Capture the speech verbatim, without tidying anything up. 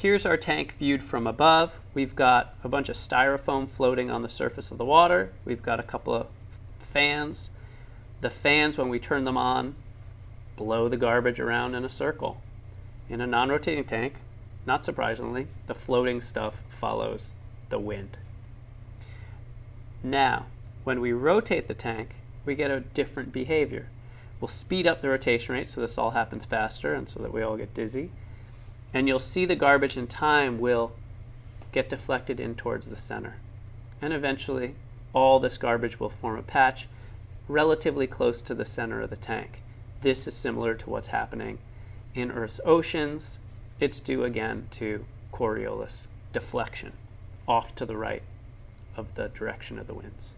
Here's our tank viewed from above. We've got a bunch of styrofoam floating on the surface of the water. We've got a couple of fans. The fans, when we turn them on, blow the garbage around in a circle. In a non-rotating tank, not surprisingly, the floating stuff follows the wind. Now, when we rotate the tank, we get a different behavior. We'll speed up the rotation rate so this all happens faster and so that we all get dizzy. And you'll see the garbage in time will get deflected in towards the center. And eventually, all this garbage will form a patch relatively close to the center of the tank. This is similar to what's happening in Earth's oceans. It's due again to Coriolis deflection off to the right of the direction of the winds.